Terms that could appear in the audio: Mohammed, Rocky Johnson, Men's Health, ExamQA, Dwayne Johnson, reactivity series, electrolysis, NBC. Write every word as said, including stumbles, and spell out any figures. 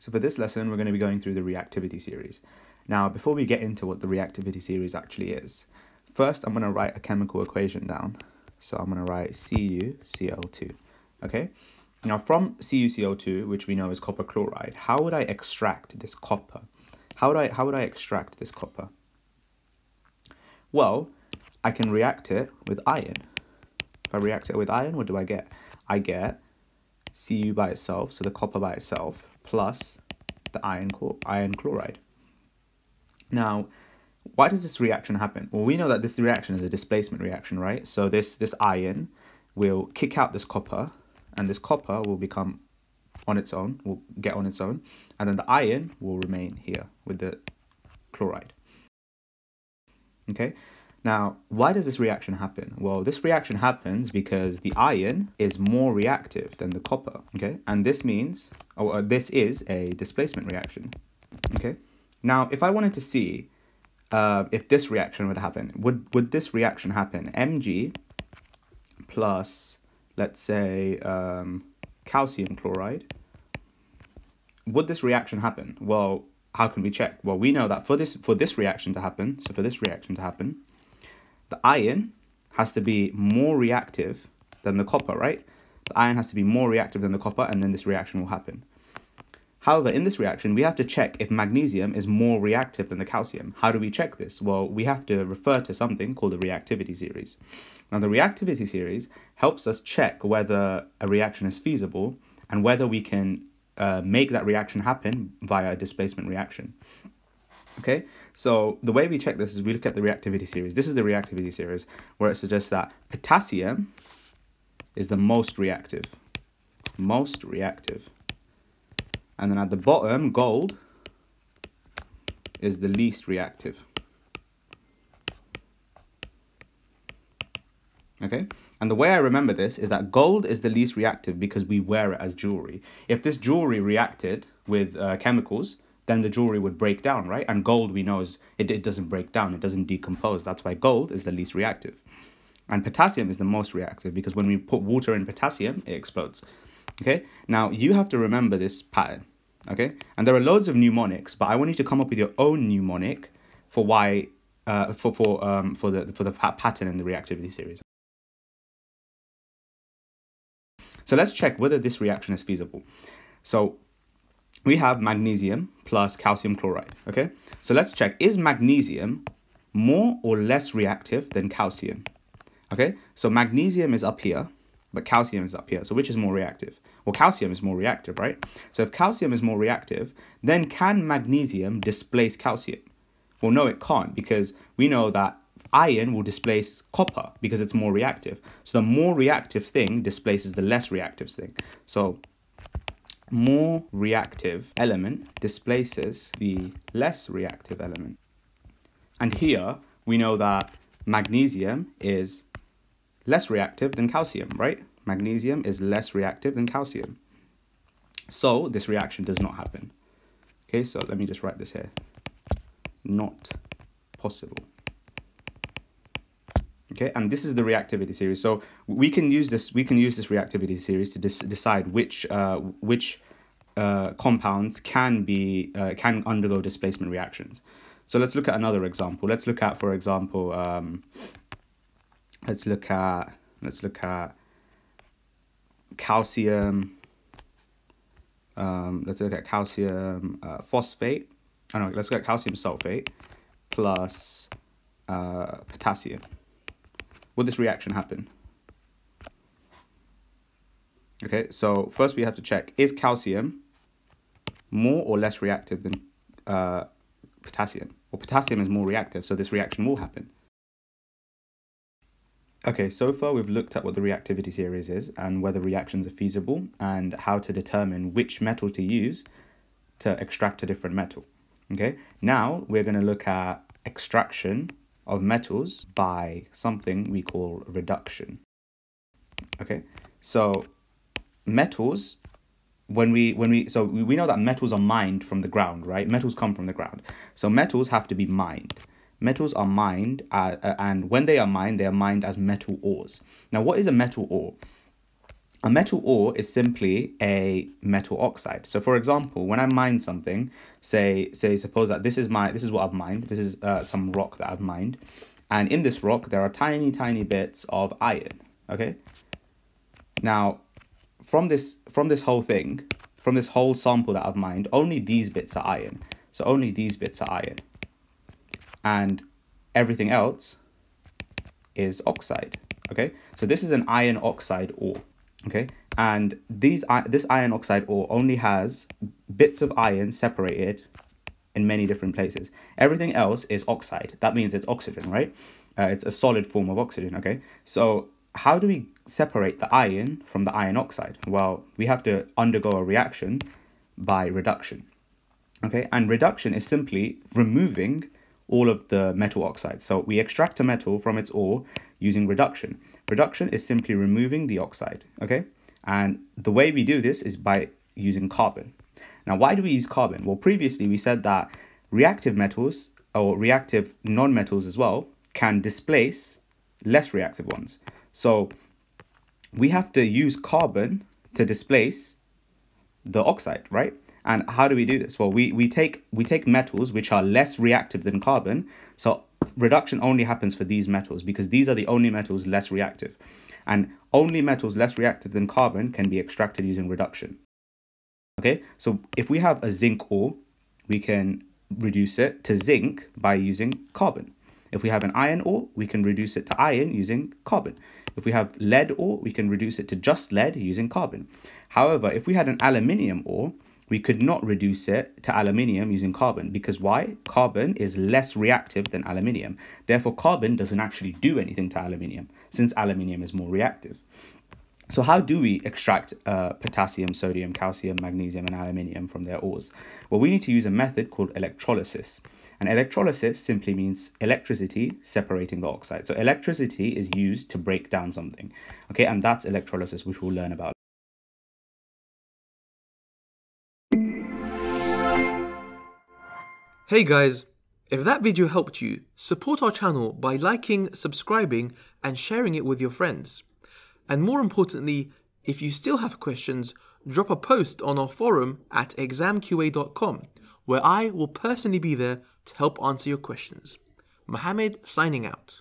So for this lesson, we're going to be going through the reactivity series. Now, before we get into what the reactivity series actually is, first I'm going to write a chemical equation down. So I'm going to write Cu C l two, okay? Now from Cu C l two, which we know is copper chloride, how would I extract this copper? How would I, how would I extract this copper? Well, I can react it with iron. If I react it with iron, what do I get? I get Cu by itself, so the copper by itself, plus the iron, iron chloride. Now, why does this reaction happen? Well, we know that this reaction is a displacement reaction, right? So this, this iron will kick out this copper, and this copper will become on its own, will get on its own, and then the iron will remain here with the chloride. Okay, now why does this reaction happen? Well, this reaction happens because the iron is more reactive than the copper, okay? And this means, or this is a displacement reaction, okay? Now, if I wanted to see uh, if this reaction would happen, would, would this reaction happen? Mg plus, let's say, um, calcium chloride. Would this reaction happen? Well, how can we check? Well, we know that for this, for this reaction to happen, so for this reaction to happen, the iron has to be more reactive than the copper, right? The iron has to be more reactive than the copper, and then this reaction will happen. However, in this reaction, we have to check if magnesium is more reactive than the calcium. How do we check this? Well, we have to refer to something called the reactivity series. Now, the reactivity series helps us check whether a reaction is feasible and whether we can uh, make that reaction happen via a displacement reaction. Okay, so the way we check this is we look at the reactivity series. This is the reactivity series where it suggests that potassium is the most reactive, most reactive. And then at the bottom, gold is the least reactive. Okay? And the way I remember this is that gold is the least reactive because we wear it as jewelry. If this jewelry reacted with uh, chemicals, then the jewelry would break down, right? And gold, we know, is it, it doesn't break down. It doesn't decompose. That's why gold is the least reactive. And potassium is the most reactive because when we put water in potassium, it explodes. Okay? Now, you have to remember this pattern. Okay, and there are loads of mnemonics, but I want you to come up with your own mnemonic for why, uh, for for um for the for the pattern in the reactivity series. So let's check whether this reaction is feasible. So we have magnesium plus calcium chloride. Okay, so let's check, is magnesium more or less reactive than calcium? Okay, so magnesium is up here, but calcium is up here. So which is more reactive? Well, calcium is more reactive, right? So if calcium is more reactive, then can magnesium displace calcium? Well, no, it can't, because we know that iron will displace copper because it's more reactive. So the more reactive thing displaces the less reactive thing. So more reactive element displaces the less reactive element. And here we know that magnesium is less reactive than calcium, right? Magnesium is less reactive than calcium. So this reaction does not happen. Okay, so let me just write this here. Not possible. Okay, and this is the reactivity series. So we can use this, we can use this reactivity series to decide which uh, which uh, compounds can be uh, can undergo displacement reactions. So let's look at another example. Let's look at, for example, um, let's look at let's look at calcium, um, let's look at calcium uh, phosphate, oh no, let's look at calcium sulfate plus uh, potassium. Will this reaction happen? Okay, so first we have to check, is calcium more or less reactive than uh, potassium? Well, potassium is more reactive, so this reaction will happen. Okay, so far we've looked at what the reactivity series is and whether reactions are feasible and how to determine which metal to use to extract a different metal. Okay, now we're going to look at extraction of metals by something we call reduction. Okay, so metals, when we, when we, so we know that metals are mined from the ground, right? Metals come from the ground. So metals have to be mined. Metals are mined, uh, and when they are mined, they are mined as metal ores. Now, what is a metal ore? A metal ore is simply a metal oxide. So for example, when I mine something, say say suppose that this is my this is what I've mined, this is uh, some rock that I've mined, and in this rock there are tiny tiny bits of iron. Okay, now from this from this whole thing, from this whole sample that I've mined, only these bits are iron. So only these bits are iron, and everything else is oxide. Okay, so this is an iron oxide ore. Okay, and these this iron oxide ore only has bits of iron separated in many different places. Everything else is oxide. That means it's oxygen, right? Uh, it's a solid form of oxygen. Okay, so how do we separate the iron from the iron oxide? Well, we have to undergo a reaction by reduction. Okay, and reduction is simply removing all of the metal oxides. So we extract a metal from its ore using reduction. Reduction is simply removing the oxide, okay? And the way we do this is by using carbon. Now, why do we use carbon? Well, previously we said that reactive metals, or reactive non-metals as well, can displace less reactive ones. So we have to use carbon to displace the oxide, right? And how do we do this? Well, we, we, take, we take metals which are less reactive than carbon. So reduction only happens for these metals because these are the only metals less reactive. And only metals less reactive than carbon can be extracted using reduction. Okay, so if we have a zinc ore, we can reduce it to zinc by using carbon. If we have an iron ore, we can reduce it to iron using carbon. If we have lead ore, we can reduce it to just lead using carbon. However, if we had an aluminium ore, we could not reduce it to aluminium using carbon, because why? Carbon is less reactive than aluminium. Therefore, carbon doesn't actually do anything to aluminium, since aluminium is more reactive. So how do we extract uh, potassium, sodium, calcium, magnesium, and aluminium from their ores? Well, we need to use a method called electrolysis. And electrolysis simply means electricity separating the oxide. So electricity is used to break down something. Okay, and that's electrolysis, which we'll learn about. Hey guys, if that video helped you, support our channel by liking, subscribing, and sharing it with your friends. And more importantly, if you still have questions, drop a post on our forum at exam Q A dot com, where I will personally be there to help answer your questions. Mohammed signing out.